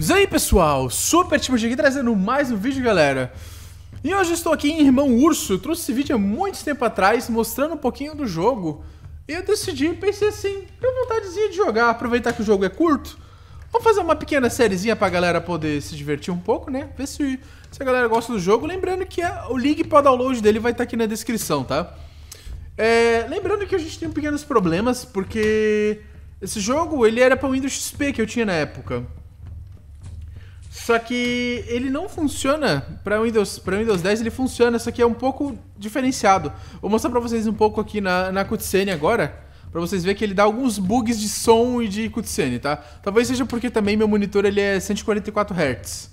E aí pessoal, SuperTimmothy aqui trazendo mais um vídeo, galera. E hoje eu estou aqui em Irmão Urso. Eu trouxe esse vídeo há muito tempo atrás, mostrando um pouquinho do jogo. E eu decidi, pensei assim, tenho vontadezinha de jogar, aproveitar que o jogo é curto. Vamos fazer uma pequena sériezinha pra galera poder se divertir um pouco, né? Ver se a galera gosta do jogo. Lembrando que o link para download dele vai estar aqui na descrição, tá? Lembrando que a gente tem pequenos problemas, porque esse jogo ele era para o Windows XP que eu tinha na época. Só que ele não funciona para o Windows 10, ele funciona, só que é um pouco diferenciado. Vou mostrar para vocês um pouco aqui na cutscene agora. Pra vocês verem que ele dá alguns bugs de som e de cutscene, tá? Talvez seja porque também meu monitor ele é 144 Hz.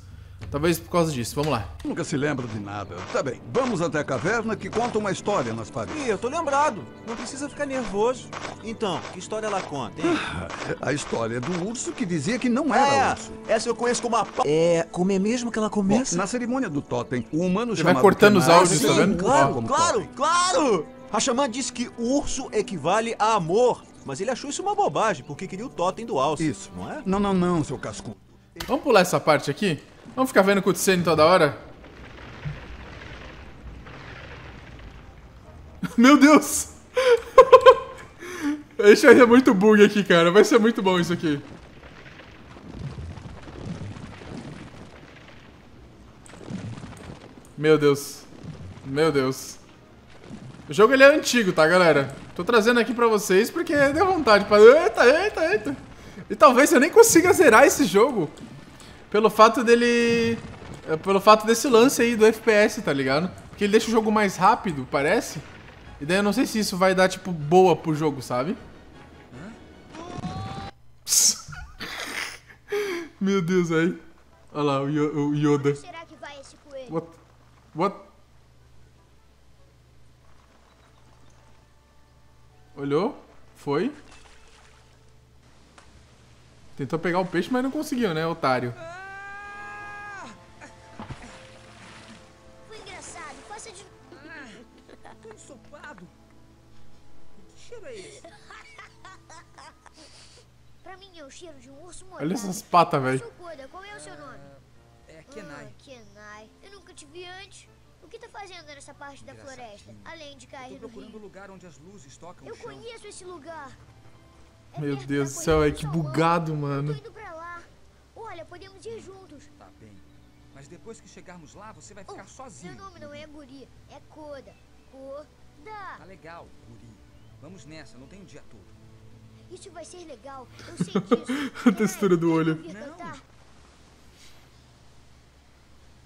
Talvez por causa disso, vamos lá. Nunca se lembra de nada. Tá bem, vamos até a caverna que conta uma história nas paredes. Ih, eu tô lembrado. Não precisa ficar nervoso. Então, que história ela conta, hein? A história do urso que dizia que não era urso. Essa eu conheço como como é mesmo que ela começa? Bom, na cerimônia do totem, o humano chamado... Vai cortando Kenai, os áudios, tá vendo? Claro! A xamã disse que urso equivale a amor, mas ele achou isso uma bobagem, porque queria o totem do alce. Isso, não é? Não, seu cascudo. Vamos pular essa parte aqui? Vamos ficar vendo o cutscene toda hora? Meu Deus! Isso aí é muito bug aqui, cara. Vai ser muito bom isso aqui. Meu Deus. O jogo ele é antigo, tá, galera? Tô trazendo aqui pra vocês porque deu vontade. Eita. E talvez eu nem consiga zerar esse jogo. Pelo fato desse lance aí do FPS, tá ligado? Porque ele deixa o jogo mais rápido, parece. E daí eu não sei se isso vai dar, tipo, boa pro jogo, sabe? Meu Deus, aí. Olha lá, o Yoda. Onde será que vai esse coelho? What? Olhou, foi. Tentou pegar o peixe, mas não conseguiu, né, otário? Foi engraçado, faça de... Tô ensopado. Que cheiro é esse? Pra mim é o cheiro de um urso molhado. Olha essas patas, velho. Eu sou Koda, qual é o seu nome? É Kenai. Kenai. Eu nunca te vi antes. O que tá fazendo nessa parte da floresta, além de cair no rio? Lugar onde as luzes tocam eu conheço esse lugar. Meu Deus do céu, é que bugado, mano. Eu tô indo pra lá. Olha, podemos ir juntos. Tá bem, mas depois que chegarmos lá, você vai ficar sozinho. Meu nome não é Guri, é Koda. Koda. Tá legal, Guri. Vamos nessa, não tem o dia todo. Isso vai ser legal, eu sei disso. A textura do olho.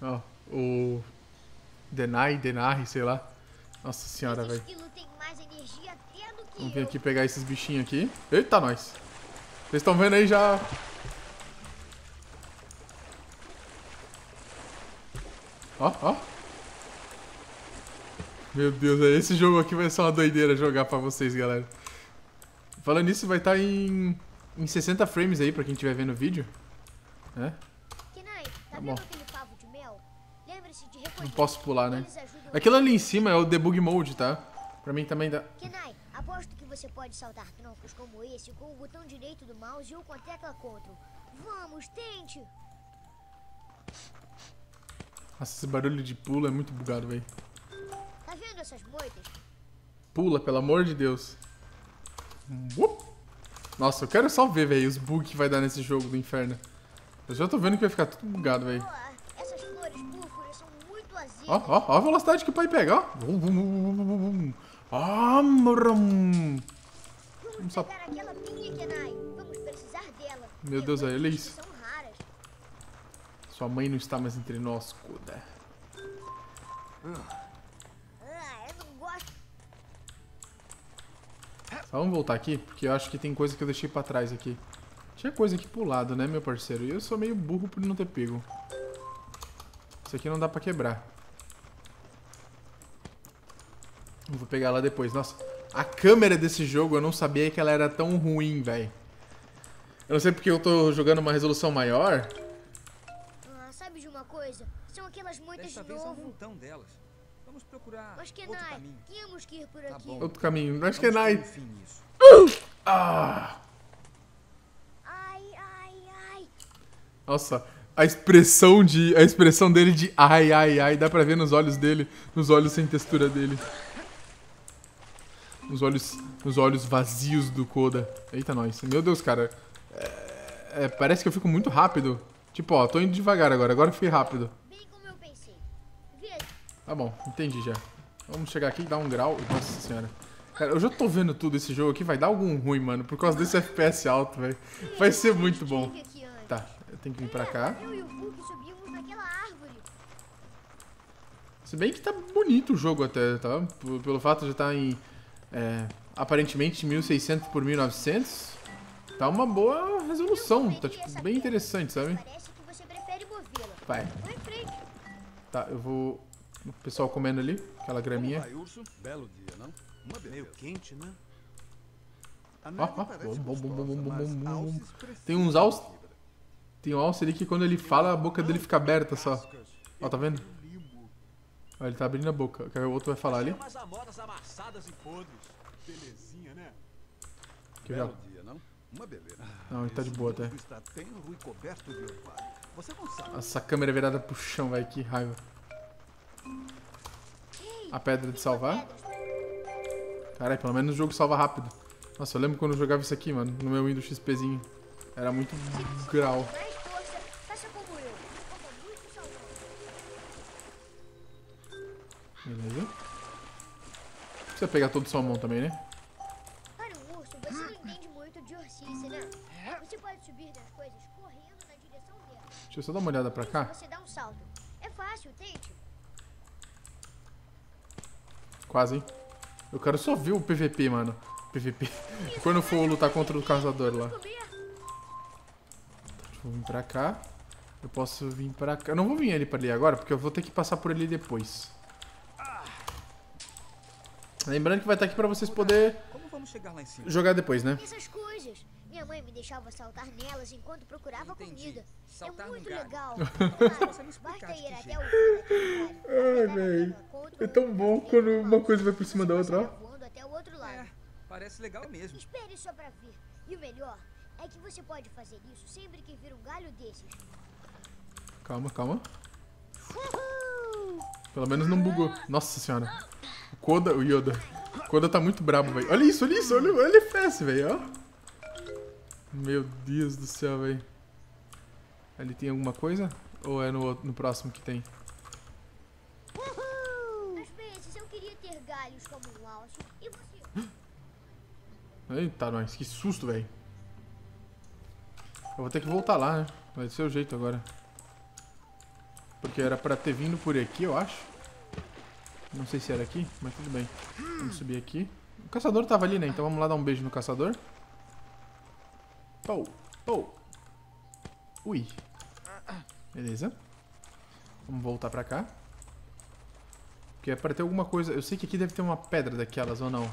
Ó, o... Denai, sei lá. Nossa senhora, velho. Vamos vir aqui pegar esses bichinhos aqui. Eita, nós. Vocês estão vendo aí já. Ó. Meu Deus, esse jogo aqui vai ser uma doideira jogar pra vocês, galera. Falando nisso, vai estar em 60 frames aí pra quem estiver vendo o vídeo. É. Tá bom. Não posso pular, né? Aquilo ali em cima é o debug mode, tá? Pra mim também dá. Kenai, aposto que você pode saltar troncos como esse com o botão direito do mouse ou com a tecla Ctrl. Vamos, tente! Nossa, esse barulho de pula é muito bugado, velho. Tá vendo essas moitas? Pula, pelo amor de Deus. Nossa, eu quero só ver, velho, os bugs que vai dar nesse jogo do inferno. Eu já tô vendo que vai ficar tudo bugado, velho. Ó, a velocidade que o pai pega, ó. Vamos só... Meu Deus, olha isso. Sua mãe não está mais entre nós, Koda. Só vamos voltar aqui, porque eu acho que tem coisa que eu deixei pra trás aqui. Tinha coisa aqui pro lado, né, meu parceiro? E eu sou meio burro por não ter pego. Isso aqui não dá pra quebrar. Vou pegar lá depois. Nossa, a câmera desse jogo eu não sabia que ela era tão ruim, velho. Eu não sei porque eu tô jogando uma resolução maior. Ah, sabe de uma coisa? São aquelas moitas de novo. Vamos procurar outro caminho. Tínhamos que ir por aqui. Outro caminho. Mas Kenai. Ai, ai, ai. Nossa, a expressão dele de ai, ai, ai, dá pra ver nos olhos dele, nos olhos sem textura dele. Nos olhos vazios do Koda. Eita, nós. Meu Deus, cara. Parece que eu fico muito rápido. Tipo, ó, tô indo devagar agora. Agora eu fui rápido. Tá bom, entendi já. Vamos chegar aqui e dar um grau. Nossa senhora. Cara, eu já tô vendo tudo esse jogo aqui. Vai dar algum ruim, mano. Por causa desse FPS alto, velho. Vai ser muito bom. Tá, eu tenho que vir pra cá. Se bem que tá bonito o jogo até, tá? Pelo fato de estar em... aparentemente 1600 por 1900. Tá uma boa resolução. Tá, tipo, bem interessante, sabe? Vai. Tá, eu vou... O pessoal comendo ali, aquela graminha. Ó. Tem uns alces. Tem um alce ali que quando ele fala, a boca dele fica aberta só. Ó, tá vendo? Ó, ele tá abrindo a boca. O outro vai falar ali. Que já... Não, ele tá de boa até. Nossa, a câmera virada pro chão, velho. Que raiva. A pedra de salvar. Caralho, pelo menos o jogo salva rápido. Nossa, eu lembro quando eu jogava isso aqui, mano. No meu Windows XPzinho. Era muito grau. Beleza. Não precisa pegar todo o salmão também, né? Para o urso, você não entende muito de ursice, né? Você pode subir nas coisas correndo na direção dela. Deixa eu só dar uma olhada pra cá. Você dá um salto. É fácil, tente. Quase, hein? Eu quero só ver o PVP, mano. PVP. Quando for lutar contra o caçador lá. Deixa eu vir pra cá. Eu posso vir pra cá. Eu não vou vir ali pra ali agora, porque eu vou ter que passar por ele depois. Lembrando que vai estar aqui pra vocês poderem jogar depois, né? Essas coisas. Minha mãe me deixava saltar nelas enquanto procurava comida. Saltar é muito legal. Basta ir até o... Ai, velho. É tão bom quando uma coisa vai por cima da outra, ó. Parece legal mesmo. Espere só pra ver. E o melhor é que você pode fazer isso sempre que vir um galho desses. Calma, calma. Pelo menos não bugou. Nossa senhora. O Koda, o Yoda. O Koda tá muito brabo, velho. Olha isso, olha o FPS, velho, ó. Meu Deus do céu, velho. Ali tem alguma coisa? Ou é no próximo que tem? Às vezes eu queria ter galhos como um alce. E você? Eita, nós. Que susto, velho. Eu vou ter que voltar lá, né? Vai ser o jeito agora. Porque era pra ter vindo por aqui, eu acho. Não sei se era aqui, mas tudo bem. Vamos subir aqui. O caçador tava ali, né? Então vamos lá dar um beijo no caçador. Pou, pou. Ui. Beleza. Vamos voltar pra cá. Porque é pra ter alguma coisa. Eu sei que aqui deve ter uma pedra daquelas, ou não?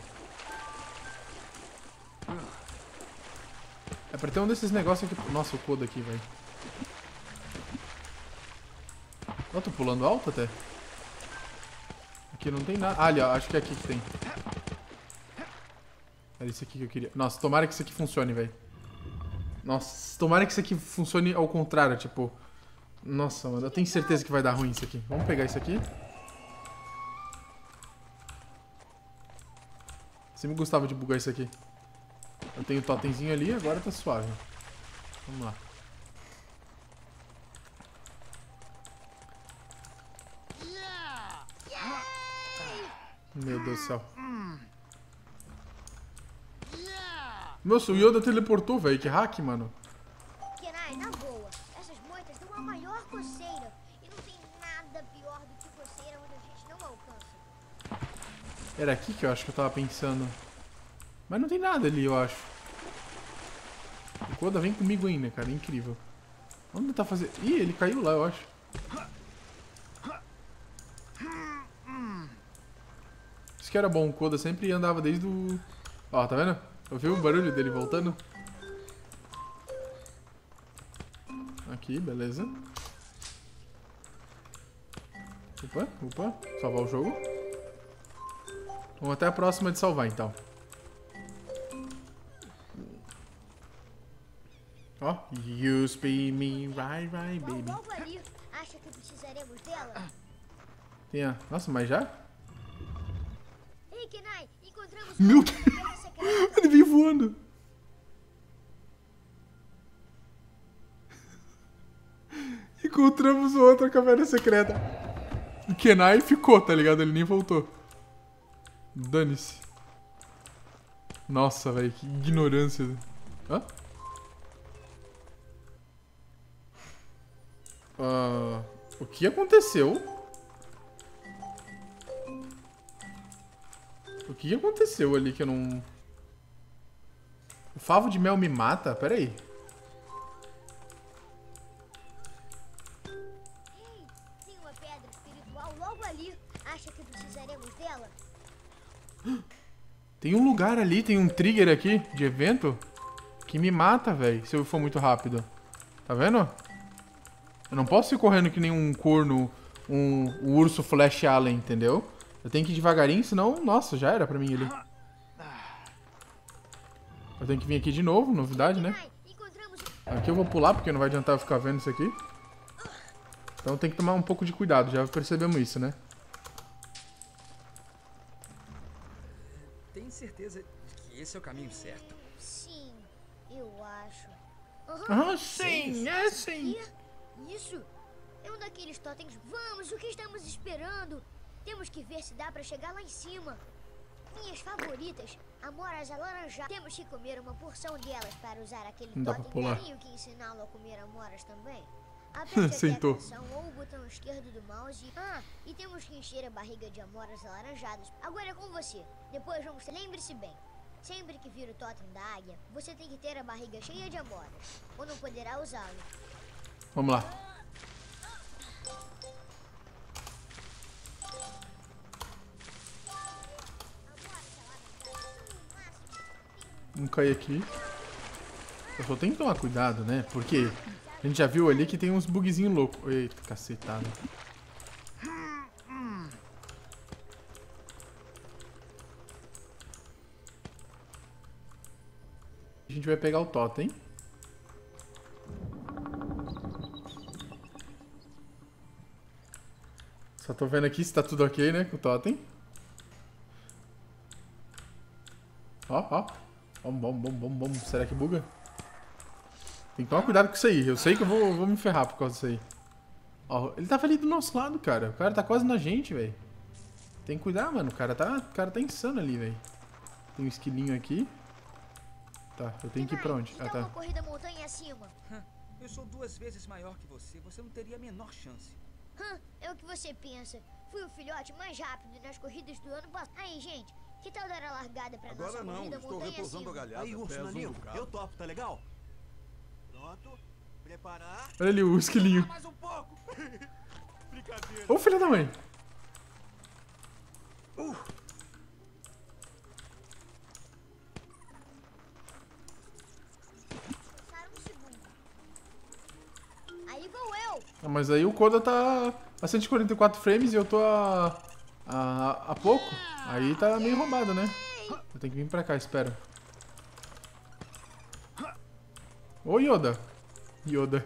É pra ter um desses negócios aqui. Nossa, o Koda aqui, velho. Ó, tô pulando alto até. Aqui não tem nada. Ah, ali, ó. Acho que é aqui que tem. Era isso aqui que eu queria. Nossa, tomara que isso aqui funcione, velho. Nossa, tomara que isso aqui funcione ao contrário, tipo... Nossa, mano, eu tenho certeza que vai dar ruim isso aqui. Vamos pegar isso aqui. Você me gostava de bugar isso aqui. Eu tenho o totemzinho ali, agora tá suave. Vamos lá. Meu Deus do céu. Nossa, o Yoda teleportou, velho. Que hack, mano. Kenai, na boa. Essas moitas dão a maior coceira. E não tem nada pior do que coceira onde a gente não alcança. Era aqui que eu acho que eu tava pensando. Mas não tem nada ali, eu acho. O Koda vem comigo ainda, cara. É incrível. Vamos tentar fazer... Ih, ele caiu lá, eu acho. Isso que era bom. O Koda sempre andava desde o... Ó, tá vendo? Ouviu o barulho dele voltando? Aqui, beleza. Opa, opa. Salvar o jogo. Vou até a próxima de salvar, então. Ó, you spin me, right, baby. Qual varia? Acha que precisaremos dela? Tem a... Nossa, mas já? Ei, Kenai, encontramos... Meu Deus! Ele veio voando! Encontramos outra caverna secreta. O Kenai ficou, tá ligado? Ele nem voltou. Dane-se. Nossa, velho, que ignorância. Hã? O que aconteceu? O que aconteceu ali que eu não... O favo de mel me mata? Pera aí. Tem uma pedra espiritual logo ali. Acha que precisaremos dela? Tem um lugar ali, tem um trigger aqui de evento que me mata, velho, se eu for muito rápido. Tá vendo? Eu não posso ir correndo que nem um corno, um urso Flash Allen, entendeu? Eu tenho que ir devagarinho, senão, nossa, já era pra mim ali. Eu tenho que vir aqui de novo, novidade, né? Aqui eu vou pular, porque não vai adiantar eu ficar vendo isso aqui. Então tem que tomar um pouco de cuidado, já percebemos isso, né? Tenho certeza que esse é o caminho certo. Sim, eu acho. Ah, sim, é sim. Isso? É um daqueles totens. Vamos, o que estamos esperando? Temos que ver se dá pra chegar lá em cima. Minhas favoritas, amoras alaranjadas. Temos que comer uma porção delas para usar aquele totem que ensiná-lo a comer amoras também. Aperte a porção ou o botão esquerdo do mouse. Ah, e temos que encher a barriga de amoras alaranjadas. Agora é com você. Depois vamos... Lembre-se bem. Sempre que vir o totem da águia, você tem que ter a barriga cheia de amoras. Ou não poderá usá-lo. Vamos lá. Vamos cair aqui. Eu só tenho que tomar cuidado, né? Porque a gente já viu ali que tem uns bugzinhos loucos. Eita, cacetada. A gente vai pegar o totem. Só tô vendo aqui se tá tudo ok, né, com o totem. Ó. Bom. Será que buga? Tem que tomar cuidado com isso aí. Eu sei que eu vou me ferrar por causa disso aí. Ó, ele tava ali do nosso lado, cara. O cara tá quase na gente, velho. Tem que cuidar, mano. O cara tá insano ali, velho. Tem um esquilinho aqui. Tá, eu tenho que ir pra onde? Ah, tá. Eu sou 2 vezes maior que você. Você não teria a menor chance. É o que você pensa. Fui o filhote mais rápido nas corridas do ano passado. Aí, gente, que tal dar a largada pra nossa corrida montanha acima? Aí, urso maninho, eu topo, tá legal? Pronto, preparar... Olha ali o esquilinho. Mais um pouco. Brincadeira. Ô, filha da mãe. Ah, mas aí o Koda tá a 144 frames e eu tô a pouco. Aí tá meio roubado, né? Eu tenho que vir pra cá, espera. Ô, Yoda. Yoda.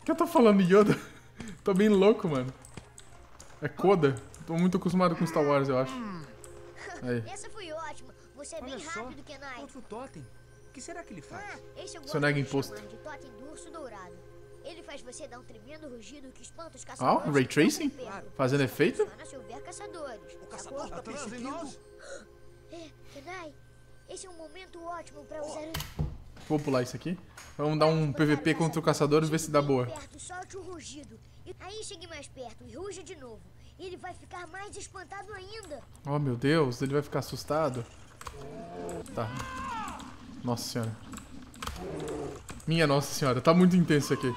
O que eu tô falando, Yoda? Tô bem louco, mano. É Koda. Tô muito acostumado com Star Wars, eu acho. Aí. Essa foi ótima. Você é bem rápido, Kenai. Outro totem. O que será que ele faz? Só nega imposto. Ele faz você dar um tremendo rugido que espanta os caçadores. Ray Tracing? Fazendo efeito? O caçador tá perseguindo. É, Denai, esse é um momento ótimo pra usar... Vou pular isso aqui. Vamos dar um PVP contra o caçador e ver se dá boa. Solte o rugido. Aí chegue mais perto e ruge de novo. Ele vai ficar mais espantado ainda. Oh, meu Deus, ele vai ficar assustado. Tá. Nossa senhora. Minha nossa senhora, tá muito intenso aqui.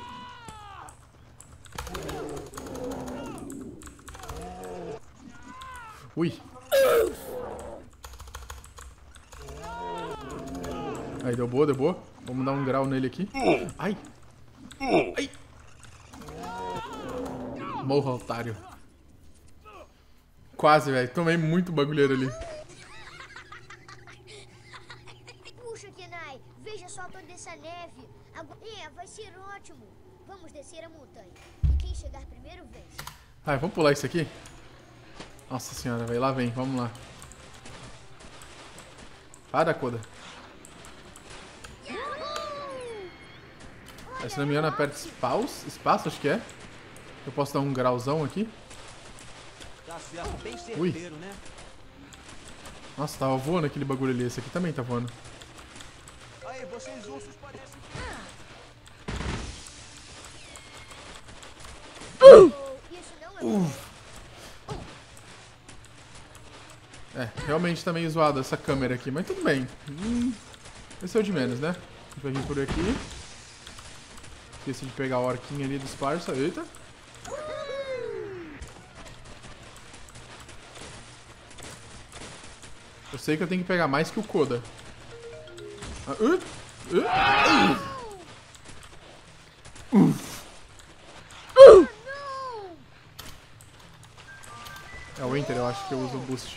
Ui. Aí, deu boa, deu boa. Vamos dar um grau nele aqui. Ai. Ai. Morra, otário. Quase, velho. Tomei muito bagulheiro ali. Kenai. Veja só toda essa neve. Agora... É, vai ser ótimo. Vamos descer a montanha. E quem chegar primeiro vence. Ai, vamos pular isso aqui? Nossa senhora, velho. Lá vem, vamos lá. Para, Koda. Se não me engano, aperta espaço, acho que é. Eu posso dar um grauzão aqui. Ui. Nossa, tava voando aquele bagulho ali. Esse aqui também tá voando. É, realmente tá meio zoado essa câmera aqui, mas tudo bem. Esse é o de menos, né? A gente vai vir por aqui. Esqueci de pegar a orquinha ali dos parça. Eita. Eu sei que eu tenho que pegar mais que o Koda. É o Enter, eu acho que eu uso o Boost.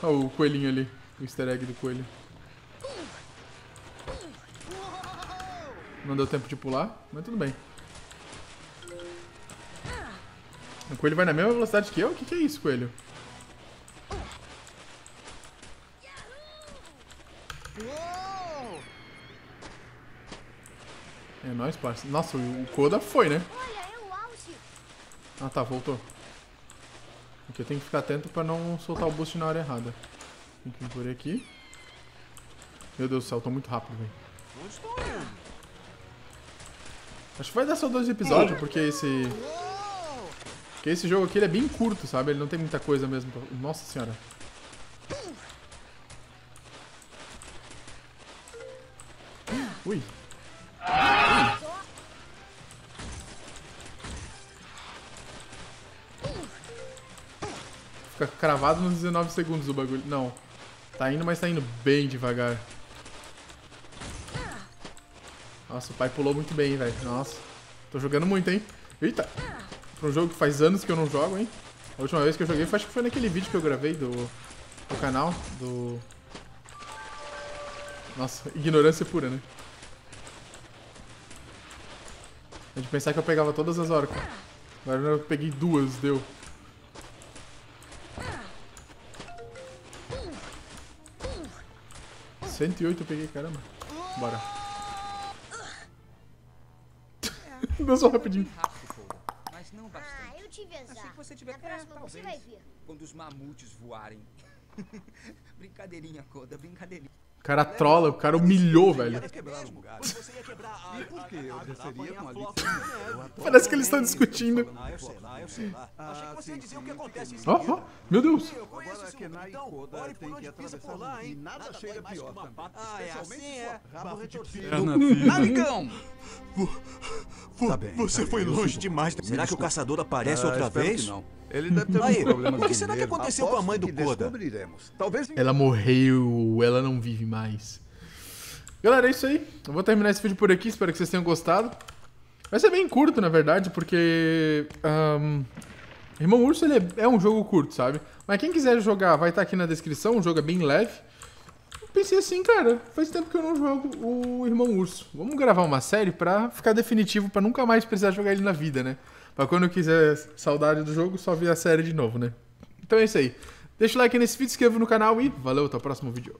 Olha o coelhinho ali. O easter egg do coelho. Não deu tempo de pular, mas tudo bem. O coelho vai na mesma velocidade que eu? O que é isso, coelho? É nóis, parceiro. Nossa, o Koda foi, né? Ah, tá, voltou. Aqui eu tenho que ficar atento pra não soltar o boost na hora errada. Tem que vir por aqui. Meu Deus do céu, eu tô muito rápido, velho. Acho que vai dar só 2 episódios, porque esse jogo aqui ele é bem curto, sabe? Ele não tem muita coisa mesmo pra... Nossa senhora. Ui. Fica cravado nos 19 segundos o bagulho. Não. Tá indo, mas tá indo bem devagar. Nossa, o pai pulou muito bem, velho. Nossa. Tô jogando muito, hein? Eita! Pra um jogo que faz anos que eu não jogo, hein? A última vez que eu joguei, acho que foi naquele vídeo que eu gravei do canal. Do... Nossa, ignorância pura, né? A gente pensava que eu pegava todas as orcas. Agora eu peguei 2, deu. R$108 eu peguei, caramba. Bora. Deu só rapidinho. Mas não bastante. Ah, eu tive azar. Achei que você tiver você vai ver. Quando os mamutes voarem. Brincadeirinha, Koda, brincadeirinha. O cara trola, o cara humilhou, velho. Parece que eles estão discutindo. Ó, meu Deus. Amigão! Você foi longe demais. Será que o caçador aparece outra vez? Ele deve ter aí, o que será que aconteceu com a mãe do Koda? Talvez... Ela morreu, ela não vive mais. Galera, é isso aí. Eu vou terminar esse vídeo por aqui, espero que vocês tenham gostado. Vai ser bem curto, na verdade, porque... Irmão Urso ele é um jogo curto, sabe? Mas quem quiser jogar, vai estar aqui na descrição, o jogo é bem leve. Eu pensei assim, cara, faz tempo que eu não jogo o Irmão Urso. Vamos gravar uma série pra ficar definitivo, pra nunca mais precisar jogar ele na vida, né? Pra quando eu quiser saudade do jogo, só ver a série de novo, né? Então é isso aí. Deixa o like nesse vídeo, se inscreva no canal e valeu, até o próximo vídeo.